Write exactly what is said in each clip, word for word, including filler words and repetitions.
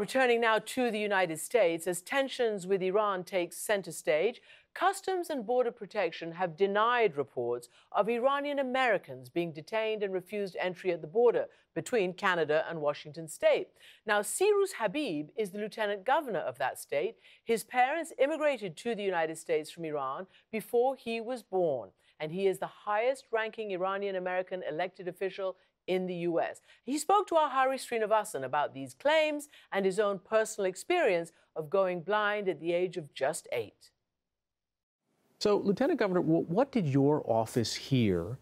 Returning now to the United States, as tensions with Iran take center stage, Customs and Border Protection have denied reports of Iranian Americans being detained and refused entry at the border between Canada and Washington state. Now, Cyrus Habib is the lieutenant governor of that state. His parents immigrated to the United States from Iran before he was born, and he is the highest-ranking Iranian-American elected official in the U S. He spoke to our Hari Sreenivasan about these claims and his own personal experience of going blind at the age of just eight. So, Lieutenant Governor, what did your office hear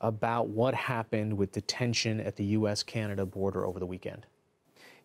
about what happened with the tension at the U S Canada border over the weekend?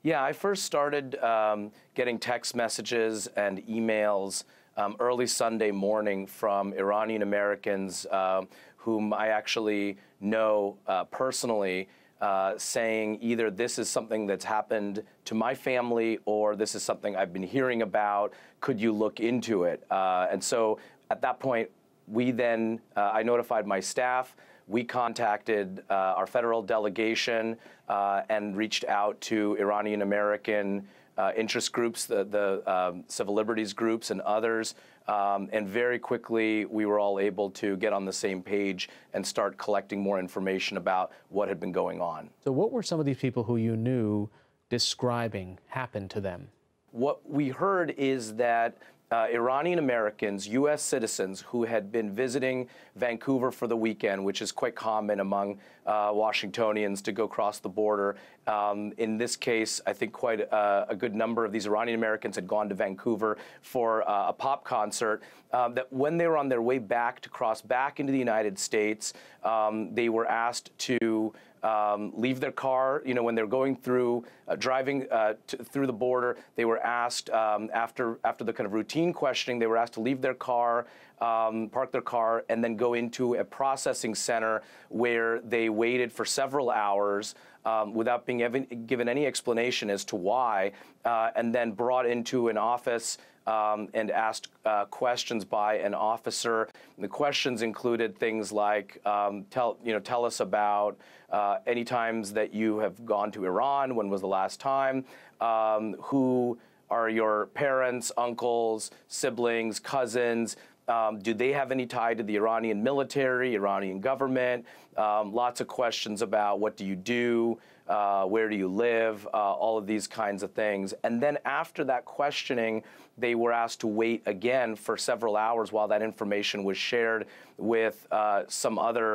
Yeah, I first started um, getting text messages and emails um, early Sunday morning from Iranian Americans uh, whom I actually know uh, personally, uh, saying either this is something that's happened to my family or this is something I've been hearing about, could you look into it? Uh, and so at that point, we then, uh, I notified my staff, we contacted uh, our federal delegation uh, and reached out to Iranian American uh, interest groups, the, the um, civil liberties groups and others. Um, and very quickly, we were all able to get on the same page and start collecting more information about what had been going on. So what were some of these people who you knew describing happened to them? What we heard is that uh, Iranian Americans, U S citizens who had been visiting Vancouver for the weekend, which is quite common among uh, Washingtonians to go cross the border. Um, in this case, I think quite a, a good number of these Iranian Americans had gone to Vancouver for uh, a pop concert, uh, that when they were on their way back to cross back into the United States, um, they were asked to um, leave their car. You know, when they're going through, uh, driving uh, to, through the border, they were asked, um, after, after the kind of routine questioning, they were asked to leave their car, Um, park their car, and then go into a processing center where they waited for several hours um, without being ev- given any explanation as to why, uh, and then brought into an office um, and asked uh, questions by an officer. And the questions included things like, um, tell, you know, tell us about uh, any times that you have gone to Iran, when was the last time, um, who are your parents, uncles, siblings, cousins, Um, do they have any tie to the Iranian military, Iranian government? Um, lots of questions about what do you do, uh, where do you live, uh, all of these kinds of things. And then after that questioning, they were asked to wait again for several hours while that information was shared with uh, some other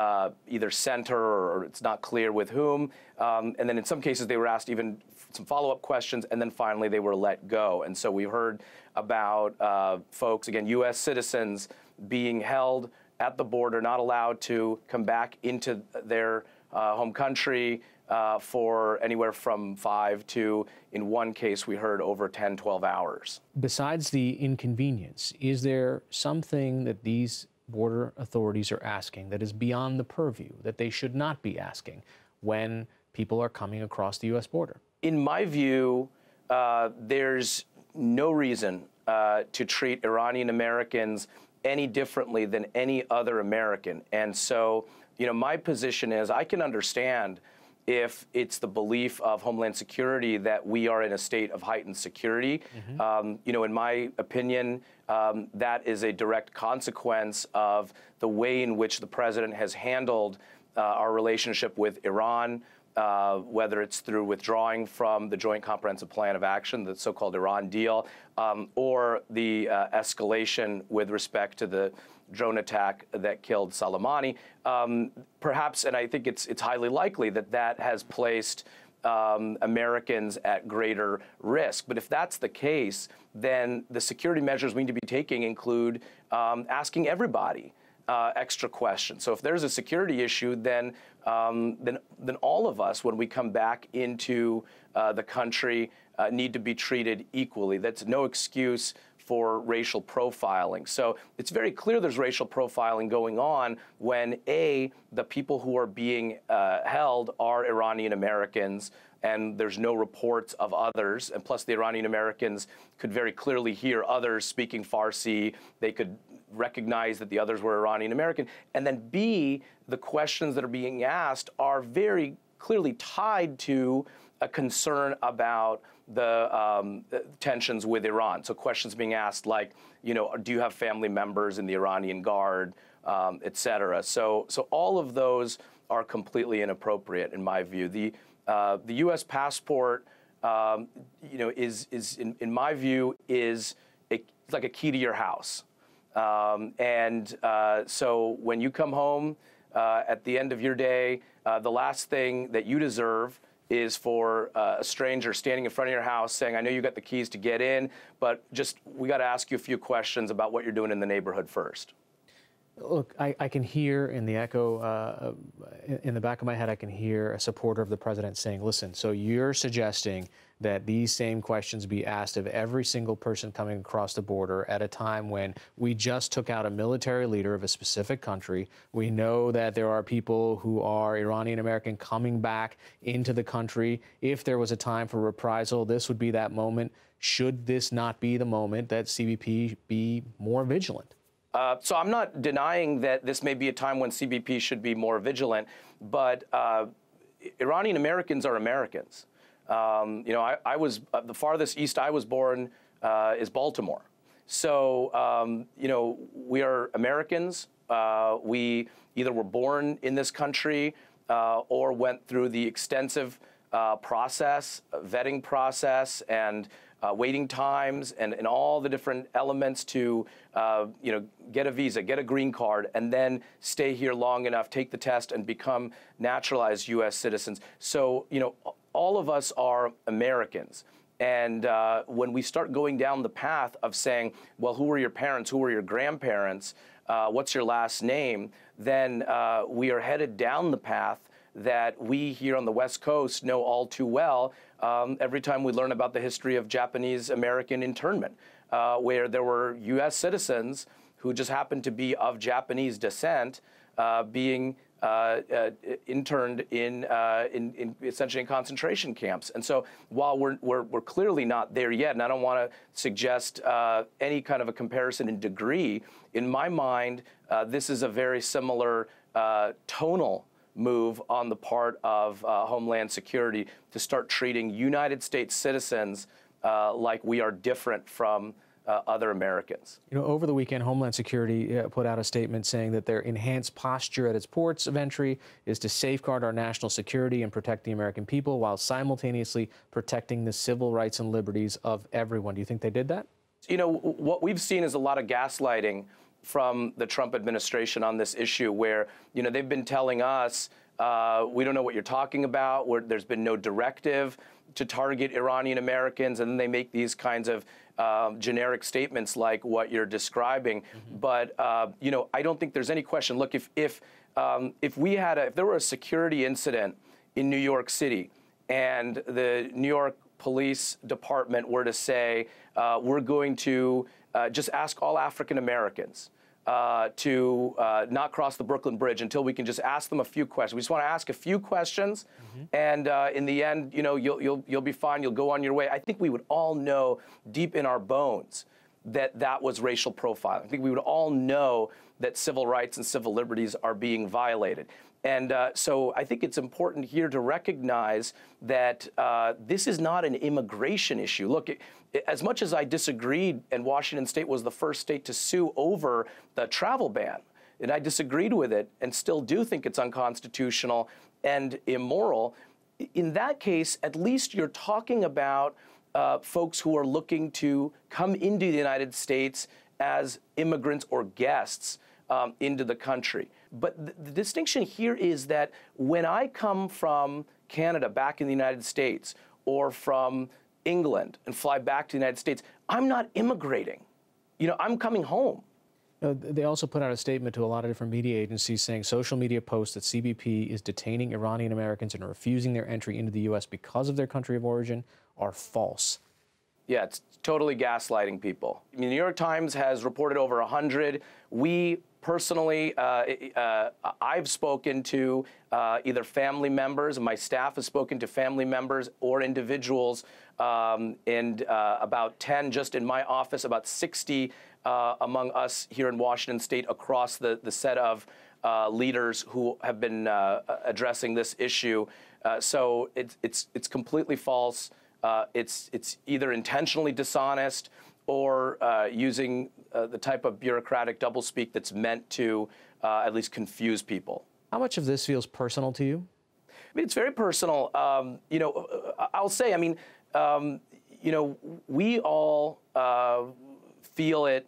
uh, either center or it's not clear with whom. Um, and then in some cases, they were asked even some follow-up questions, and then finally they were let go. And so we heard about uh, folks, again, U S citizens being held at the border, not allowed to come back into their uh, home country uh, for anywhere from five to, in one case, we heard over ten, twelve hours. Besides the inconvenience, is there something that these border authorities are asking that is beyond the purview, that they should not be asking when people are coming across the U S border? In my view, uh, there's no reason uh, to treat Iranian Americans any differently than any other American. And so, you know, my position is I can understand if it's the belief of Homeland Security that we are in a state of heightened security. Mm-hmm. um, you know, in my opinion, um, that is a direct consequence of the way in which the president has handled uh, our relationship with Iran. Uh, whether it's through withdrawing from the Joint Comprehensive Plan of Action, the so-called Iran deal, um, or the uh, escalation with respect to the drone attack that killed Soleimani, um, perhaps, and I think it's, it's highly likely that that has placed um, Americans at greater risk. But if that's the case, then the security measures we need to be taking include um, asking everybody Uh, extra questions. So if there's a security issue, then, um, then, then all of us, when we come back into uh, the country, uh, need to be treated equally. That's no excuse for racial profiling. So it's very clear there's racial profiling going on when, A, the people who are being uh, held are Iranian Americans, and there's no reports of others. And plus, the Iranian Americans could very clearly hear others speaking Farsi. They could recognize that the others were Iranian American. And then, B, the questions that are being asked are very clearly tied to a concern about the um, tensions with Iran. So questions being asked like, you know, do you have family members in the Iranian Guard, um, et cetera. So, so all of those are completely inappropriate in my view. The, uh, the U S passport, um, you know, is, is in, in my view, is a, it's like a key to your house. Um, and uh, so when you come home uh, at the end of your day, uh, the last thing that you deserve is for uh, a stranger standing in front of your house saying, I know you got the keys to get in, but just we got to ask you a few questions about what you're doing in the neighborhood first. Look, I, I can hear in the echo, uh, in, in the back of my head, I can hear a supporter of the president saying, listen, so you're suggesting that these same questions be asked of every single person coming across the border at a time when we just took out a military leader of a specific country. We know that there are people who are Iranian American coming back into the country. If there was a time for reprisal, this would be that moment. Should this not be the moment that C B P be more vigilant? Uh, so I'm not denying that this may be a time when C B P should be more vigilant, but uh, Iranian Americans are Americans. Um, you know, I, I was uh, the farthest east I was born uh, is Baltimore. So, um, you know, we are Americans. Uh, we either were born in this country uh, or went through the extensive uh, process, vetting process, and Uh, waiting times and, and all the different elements to, uh, you know, get a visa, get a green card, and then stay here long enough, take the test, and become naturalized U S citizens. So, you know, all of us are Americans. And uh, when we start going down the path of saying, well, who were your parents? Who were your grandparents? Uh, what's your last name? Then uh, we are headed down the path that we here on the West Coast know all too well. Um, every time we learn about the history of Japanese American internment, uh, where there were U S citizens who just happened to be of Japanese descent uh, being uh, uh, interned in, uh, in, in essentially in concentration camps. And so while we're, we're, we're clearly not there yet, and I don't want to suggest uh, any kind of a comparison in degree, in my mind, uh, this is a very similar uh, tonal move on the part of uh, Homeland Security to start treating United States citizens uh, like we are different from uh, other Americans. You know, over the weekend, Homeland Security uh, put out a statement saying that their enhanced posture at its ports of entry is to safeguard our national security and protect the American people while simultaneously protecting the civil rights and liberties of everyone. Do you think they did that? You know, what we've seen is a lot of gaslighting from the Trump administration on this issue, where, you know, they've been telling us, uh, we don't know what you're talking about, where there's been no directive to target Iranian Americans, and then they make these kinds of uh, generic statements like what you're describing. Mm-hmm. But, uh, you know, I don't think there's any question. Look, if, if, um, if we had a, if there were a security incident in New York City and the New York Police Department were to say, uh, we're going to uh, just ask all African Americans Uh, to uh, not cross the Brooklyn Bridge until we can just ask them a few questions. We just want to ask a few questions, mm-hmm. and uh, in the end, you know, you'll, you'll, you'll be fine, you'll go on your way. I think we would all know deep in our bones that that was racial profiling. I think we would all know that civil rights and civil liberties are being violated. And uh, so I think it's important here to recognize that uh, this is not an immigration issue. Look, it, it, as much as I disagreed, and Washington State was the first state to sue over the travel ban, and I disagreed with it and still do think it's unconstitutional and immoral, in that case, at least you're talking about uh, folks who are looking to come into the United States as immigrants or guests um, into the country. But the, the distinction here is that when I come from Canada back in the United States or from England and fly back to the United States, I'm not immigrating. You know, I'm coming home. Uh, they also put out a statement to a lot of different media agencies saying social media posts that C B P is detaining Iranian Americans and refusing their entry into the U S because of their country of origin are false. Yeah, it's totally gaslighting people. I mean, the New York Times has reported over one hundred. We personally, uh, uh, I've spoken to uh, either family members, my staff has spoken to family members or individuals, um, and uh, about ten just in my office, about sixty uh, among us here in Washington State across the, the set of uh, leaders who have been uh, addressing this issue. Uh, so it's, it's, it's completely false. Uh, it's, it's either intentionally dishonest or uh, using uh, the type of bureaucratic doublespeak that's meant to uh, at least confuse people. How much of this feels personal to you? I mean, it's very personal. Um, you know, I'll say, I mean, um, you know, we all uh, feel it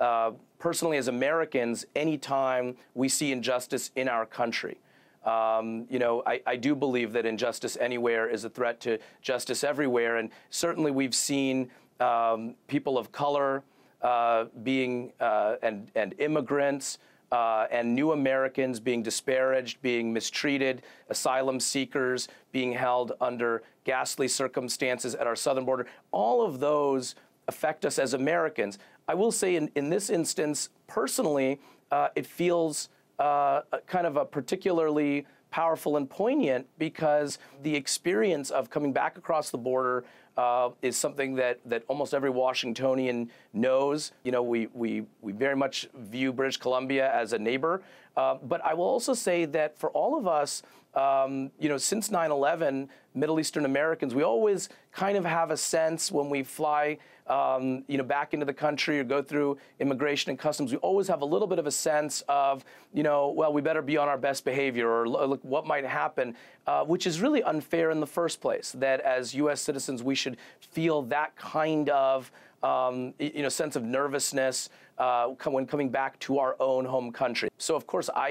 uh, personally as Americans anytime we see injustice in our country. Um, you know, I, I do believe that injustice anywhere is a threat to justice everywhere, and certainly we've seen um, people of color uh, being uh, and and immigrants uh, and new Americans being disparaged, being mistreated, asylum seekers being held under ghastly circumstances at our southern border. All of those affect us as Americans. I will say, in in this instance, personally, uh, it feels Uh, kind of a particularly powerful and poignant, because the experience of coming back across the border uh, is something that that almost every Washingtonian knows. You know, we we we very much view British Columbia as a neighbor. Uh, but I will also say that for all of us, um, you know, since nine eleven, Middle Eastern Americans, we always kind of have a sense when we fly, um, you know, back into the country or go through immigration and customs, we always have a little bit of a sense of, you know, well, we better be on our best behavior, or look what might happen, uh, which is really unfair in the first place, that as U S citizens, we should feel that kind of, um, you know, sense of nervousness uh, when coming back to our own home country. So, of course, I,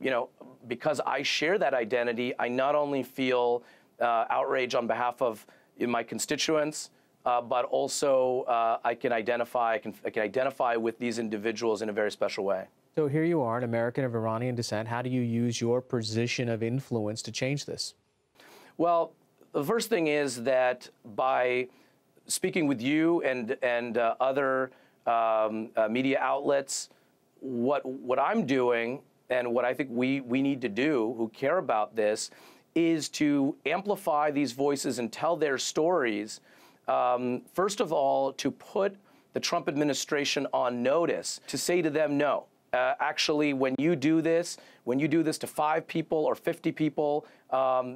you know, because I share that identity, I not only feel Uh, outrage on behalf of uh, my constituents, uh, but also uh, I can identify I can, I can identify with these individuals in a very special way. So here you are, an American of Iranian descent. How do you use your position of influence to change this? Well, the first thing is that by speaking with you and and uh, other um, uh, media outlets, what what I'm doing and what I think we we need to do who care about this is to amplify these voices and tell their stories. Um, first of all, to put the Trump administration on notice, to say to them, no, uh, actually, when you do this, when you do this to five people or fifty people, um,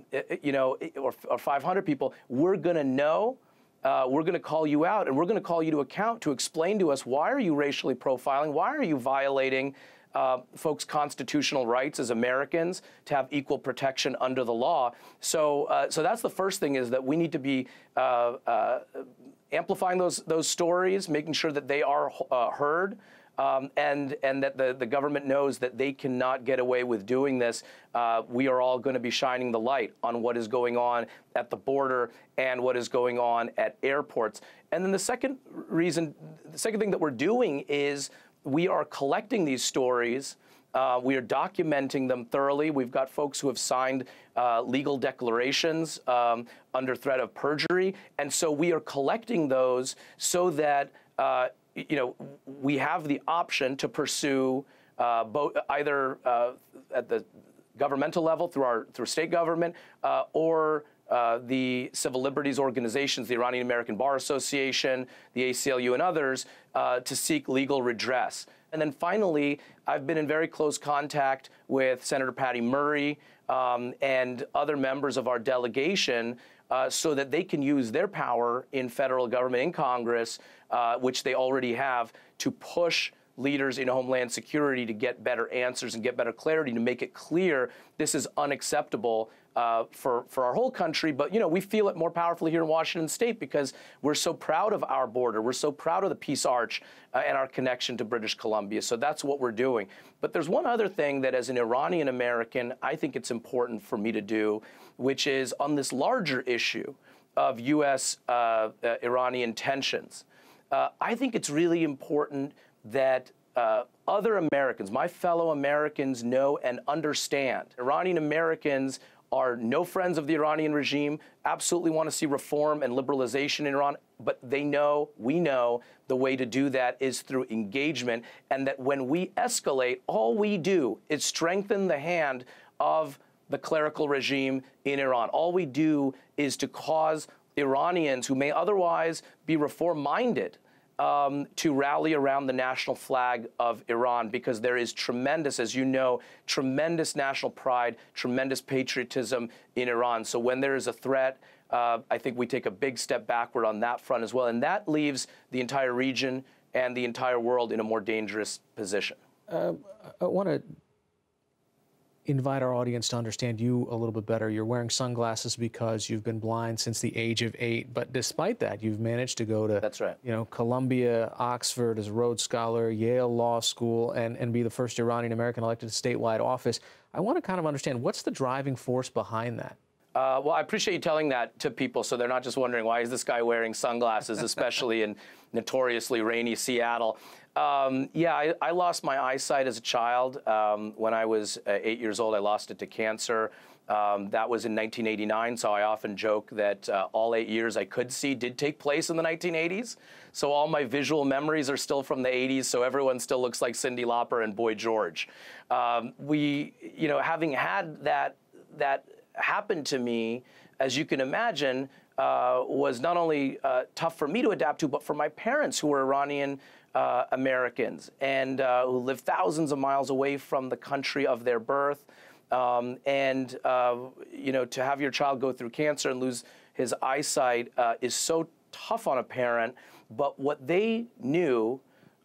you know, or, or five hundred people, we're gonna know, uh, we're gonna call you out, and we're gonna call you to account to explain to us, why are you racially profiling? Why are you violating Uh, folks' constitutional rights as Americans to have equal protection under the law? So, uh, so that's the first thing, is that we need to be uh, uh, amplifying those those stories, making sure that they are uh, heard, um, and and that the the government knows that they cannot get away with doing this. Uh, we are all going to be shining the light on what is going on at the border and what is going on at airports. And then the second reason, the second thing that we're doing is, we are collecting these stories. Uh, we are documenting them thoroughly. We've got folks who have signed uh, legal declarations um, under threat of perjury. And so we are collecting those so that, uh, you know, we have the option to pursue uh, both either uh, at the governmental level through our through state government uh, or Uh, the civil liberties organizations, the Iranian American Bar Association, the A C L U, and others, uh, to seek legal redress. And then finally, I've been in very close contact with Senator Patty Murray um, and other members of our delegation uh, so that they can use their power in federal government, in Congress, uh, which they already have, to push leaders in Homeland Security to get better answers and get better clarity, to make it clear this is unacceptable uh, for, for our whole country. But, you know, we feel it more powerfully here in Washington state because we're so proud of our border. We're so proud of the Peace Arch uh, and our connection to British Columbia. So that's what we're doing. But there's one other thing that, as an Iranian American, I think it's important for me to do, which is on this larger issue of U S uh, uh, Iranian tensions. Uh, I think it's really important that uh, other Americans, my fellow Americans, know and understand. Iranian Americans are no friends of the Iranian regime, absolutely want to see reform and liberalization in Iran, but they know, we know, the way to do that is through engagement, and that when we escalate, all we do is strengthen the hand of the clerical regime in Iran. All we do is to cause Iranians, who may otherwise be reform-minded, Um, to rally around the national flag of Iran, because there is tremendous, as you know, tremendous national pride, tremendous patriotism in Iran. So when there is a threat Uh, I think we take a big step backward on that front as well. And that leaves the entire region and the entire world in a more dangerous position. Uh, I want to invite our audience to understand you a little bit better. You're wearing sunglasses because you've been blind since the age of eight. But despite that, you've managed to go to That's right. you know, Columbia, Oxford as a Rhodes Scholar, Yale Law School, and, and be the first Iranian-American elected to statewide office. I want to kind of understand, what's the driving force behind that? Uh, well, I appreciate you telling that to people so they're not just wondering, why is this guy wearing sunglasses, especially in notoriously rainy Seattle? Um, yeah, I, I lost my eyesight as a child. Um, when I was uh, eight years old, I lost it to cancer. Um, that was in nineteen eighty-nine, so I often joke that uh, all eight years I could see did take place in the nineteen eighties. So all my visual memories are still from the eighties, so everyone still looks like Cyndi Lauper and Boy George. Um, we, you know, having had that, that happened to me, as you can imagine, uh, was not only uh, tough for me to adapt to, but for my parents, who were Iranian uh, Americans and uh, who lived thousands of miles away from the country of their birth. Um, and uh, you know, to have your child go through cancer and lose his eyesight uh, is so tough on a parent. But what they knew,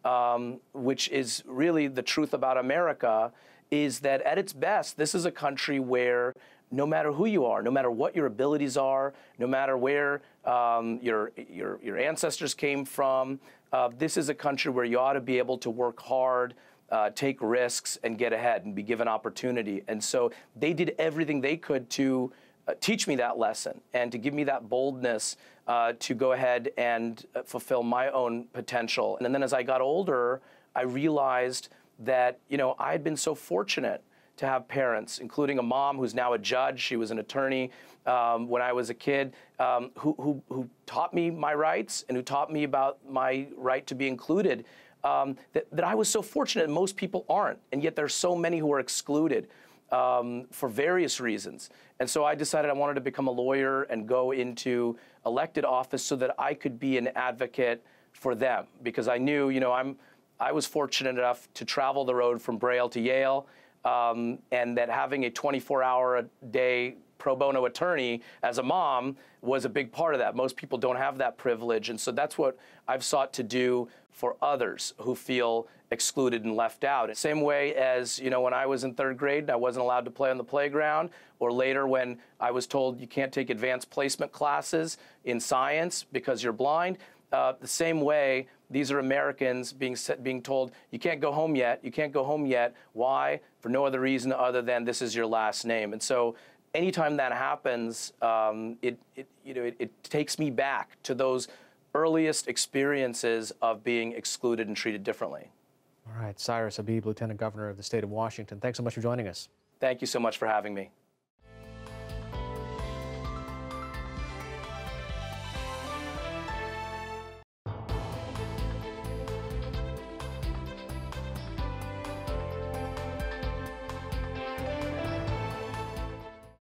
um, which is really the truth about America, is that at its best, this is a country where no matter who you are, no matter what your abilities are, no matter where um, your, your, your ancestors came from, uh, this is a country where you ought to be able to work hard, uh, take risks, and get ahead and be given opportunity. And so they did everything they could to uh, teach me that lesson and to give me that boldness uh, to go ahead and fulfill my own potential. And then as I got older, I realized that, you know, I had been so fortunate to have parents, including a mom who's now a judge. She was an attorney um, when I was a kid, um, who, who, who taught me my rights and who taught me about my right to be included, um, that, that I was so fortunate, and most people aren't. And yet there are so many who are excluded um, for various reasons. And so I decided I wanted to become a lawyer and go into elected office so that I could be an advocate for them, because I knew, you know, I'm, I was fortunate enough to travel the road from Braille to Yale, Um, and that having a twenty-four hour a day pro bono attorney as a mom was a big part of that. Most people don't have that privilege, and so that's what I've sought to do for others who feel excluded and left out. Same way as, you know, when I was in third grade and I wasn't allowed to play on the playground, or later when I was told you can't take advanced placement classes in science because you're blind. Uh, the same way, these are Americans being being told, you can't go home yet, you can't go home yet. Why? For no other reason other than this is your last name. And so anytime that happens, um, it, it, you know, it, it takes me back to those earliest experiences of being excluded and treated differently. All right, Cyrus Habib, Lieutenant Governor of the state of Washington, thanks so much for joining us. Thank you so much for having me.